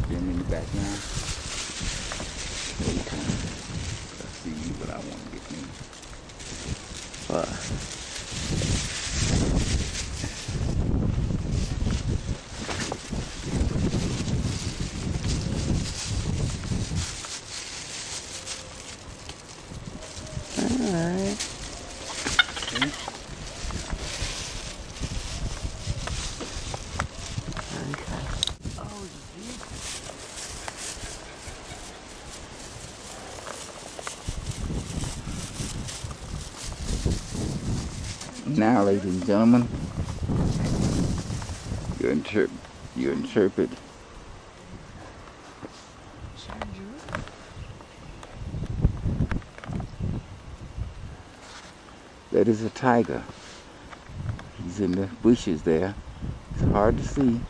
had them in the background. No time. I see you, but I want to get me. Now, ladies and gentlemen, you interpret that is a tiger. He's in the bushes there. It's hard to see,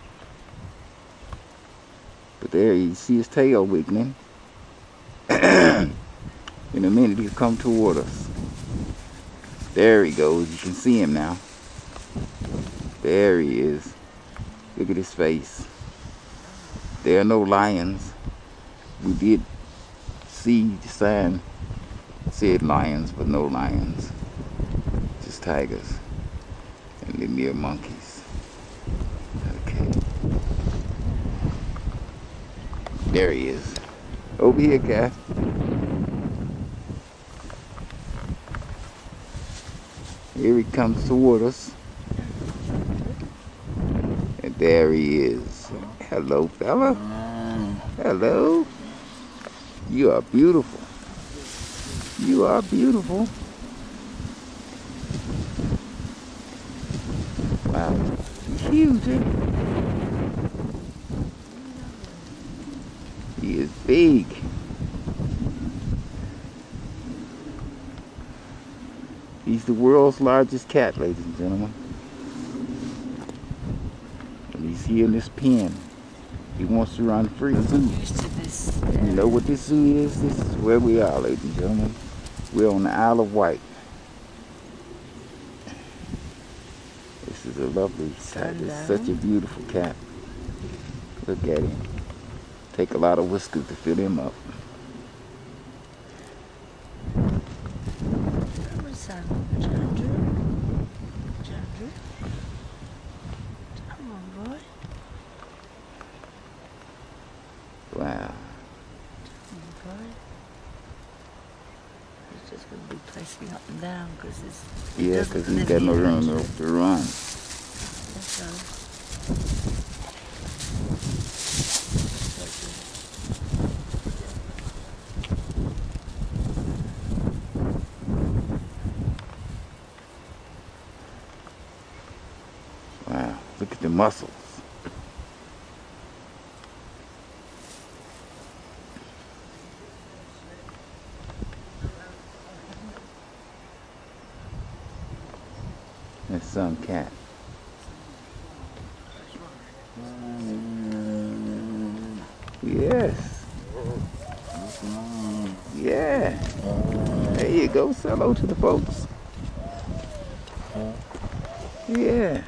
but there you see his tail wiggling. In a minute he'll come toward us. There he goes. You can see him now. There he is. Look at his face. There are no lions. We did see the sign said lions, but no lions. Just tigers and the mere monkeys. Okay. There he is. Over here, guy. Here he comes toward us. And there he is. Hello, fella. Hello. You are beautiful. You are beautiful. Wow. Huge. He is big. He's the world's largest cat, ladies and gentlemen. And he's here in this pen. He wants to run free. I'm used to this. You know what this zoo is? This is where we are, ladies and gentlemen. We're on the Isle of Wight. This is a lovely cat. It's such a beautiful cat. Look at him. Take a lot of whiskers to fill him up. Wow. It's just going to be placing up and down because it's... Yeah, because he's got no room to run. Wow, look at the muscles. That's some cat. Yes. Yeah. There you go. Say hello to the folks. Yeah.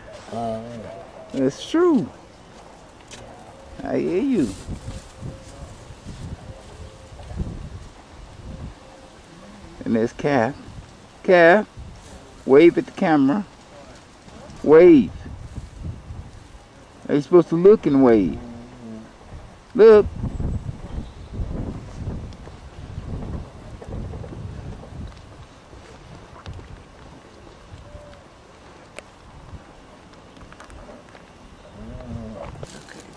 That's true. I hear you. And there's Calf. Calf, wave at the camera. Wave. Are you supposed to look and wave? Look.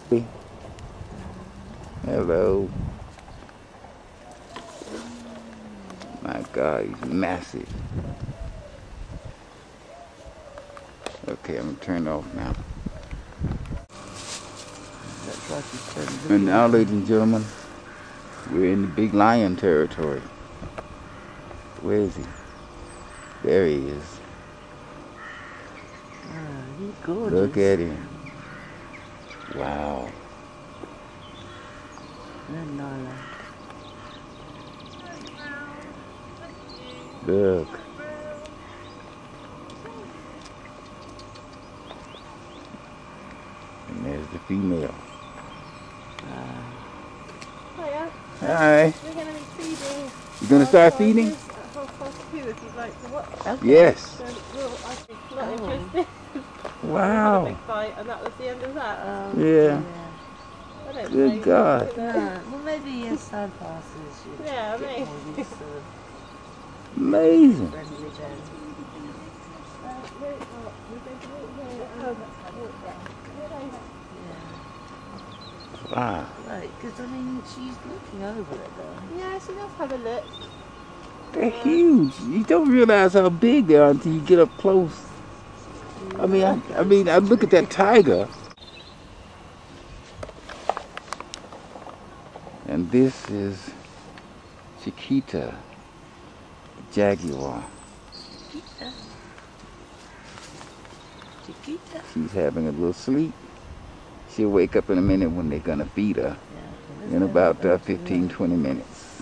Okay. Hello. My God, he's massive. Okay, I'm going to turn it off now. And now, ladies and gentlemen, we're in the big lion territory. Where is he? There he is. He's gorgeous. Look at him. Wow. Look. There's the female. Hi. We're going to be feeding. You're going to start feeding? At 2:30 if you'd like to watch. Okay. Yes. So I think not interested. Wow. Had a big fight and that was the end of that. Yeah. I don't Good God. Well, maybe your side passes. Yeah, maybe. Amazing. Wow. Right, because I mean, she's looking over it though. Yeah, she does have a look. They're huge. You don't realise how big they are until you get up close. I mean, I look at that tiger. And this is Chiquita, the jaguar. Chiquita. Chiquita. She's having a little sleep. She'll wake up in a minute when they're going to feed her, in about 15-20 minutes.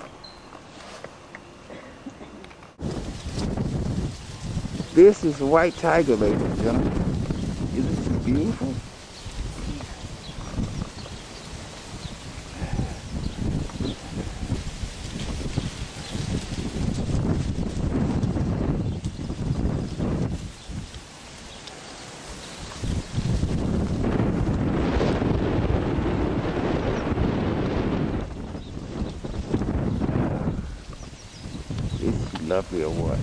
This is a white tiger, ladies and gentlemen. Isn't she beautiful? Lovely or what?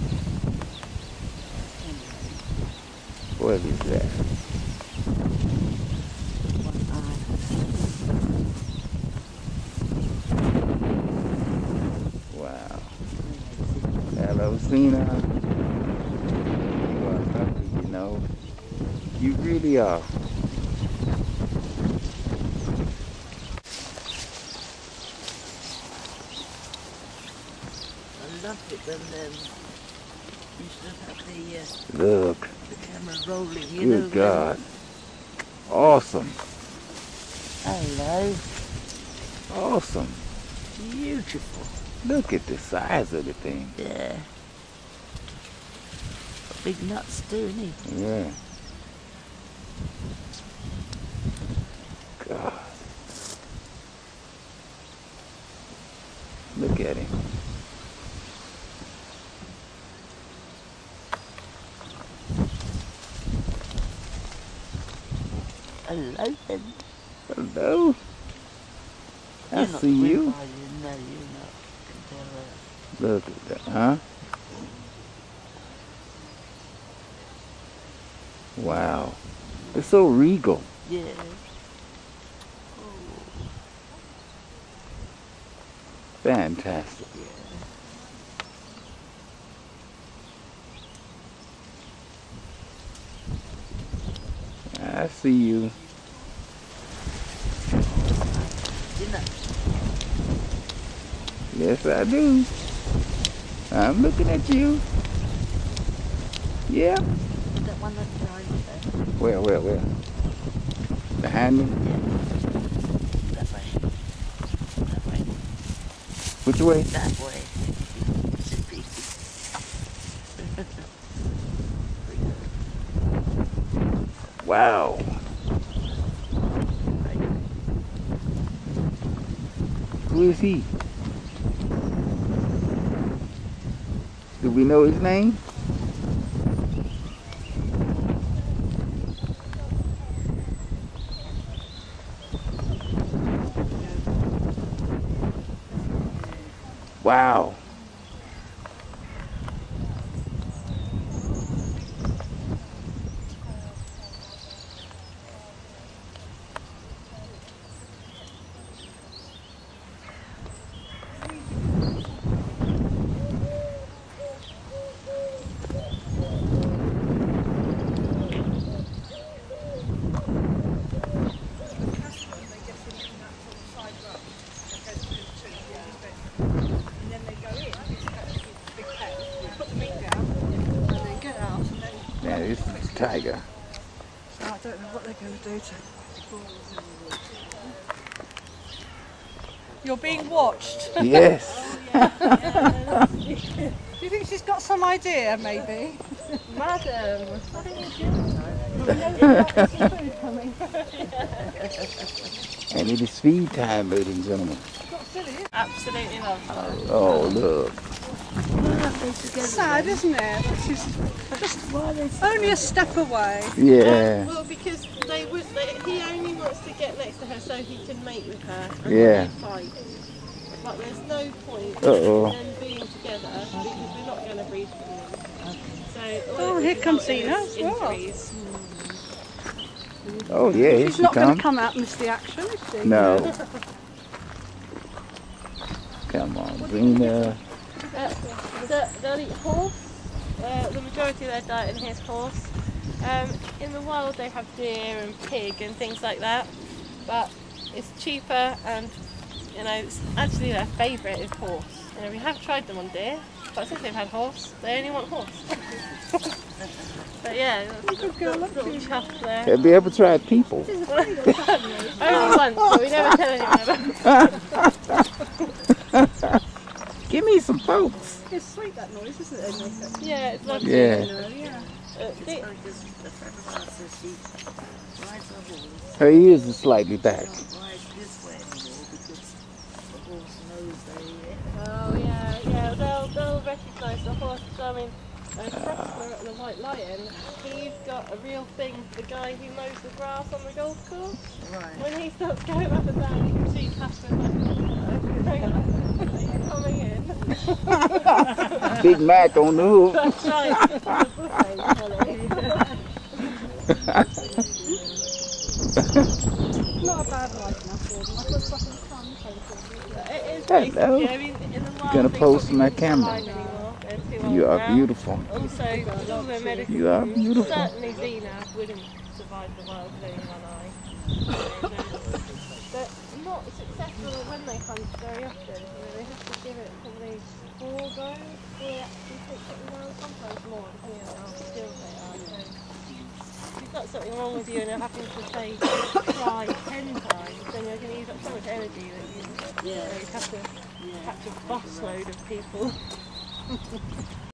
What is that? Wow. Hello, Zena. You are lovely, you know. You really are. You should have had the camera rolling, you know. Good God. Awesome. Hello. Awesome. Beautiful. Look at the size of the thing. Yeah. Big nuts too, isn't he? Yeah. God. Look at him. Hello, then. Hello. I see you. No, you're not. Look at that, huh? Wow. They're so regal. Yeah. Oh. Fantastic. Yeah. I see you. Yes, I do. I'm looking at you. Yeah. That one that's behind you there. Where? Behind me? Yeah. That way. That way. Which way? That way. Wow. Who is he? Do we know his name? Wow. Tiger. So I don't know what they're going to do to the balls in the water. You're being watched. Yes. Do you think she's got some idea, maybe? Madam, what are you doing? And it is feed time, ladies and gentlemen. Absolutely love her. Oh, look. It's sad, isn't it? She's just only a step away. Yeah. Well, because he only wants to get next to her so he can mate with her. And yeah. Fight. But there's no point in them being together because we're not going to breed for them. So, oh, here comes Zena. Oh, yeah, here she comes. She's not going to come out and miss the action, is she? No. Come on, Zena. They'll eat horse. The majority of their diet in here is horse. In the wild they have deer and pig and things like that, but it's cheaper and, you know, it's actually their favourite is horse. You know, we have tried them on deer, but since they've had horse, they only want horse. But yeah, little chuff there. They'll be able to try people. Only once, but we never tell anyone about. Give me some folks. It's sweet, that noise, isn't it? Yeah, it's lovely. Yeah. Yeah. Her ears are slightly back. Oh, yeah, yeah. They'll recognise the horse. I mean, Frostler at the White Lion, he's got a real thing for the guy who mows the grass on the golf course. Right. When he starts going up and down, you can see Pastor coming in. Big Mac on the hoop. That's right. Not a bad life now for them. I've got fucking fun. It is pretty scary. I mean, in the wild, you're going to post my camera. You are beautiful. Also, you are beautiful. Certainly Zena wouldn't survive the wild with only one eye. But not successful when they hunt very often. I mean, they have to give it probably 4 goes. They actually take something wrong, sometimes more, depending on how skilled they are. So if you've got something wrong with you and you're having to, say, try 10 times, then you're going to use up so much energy that you have to catch a busload of people.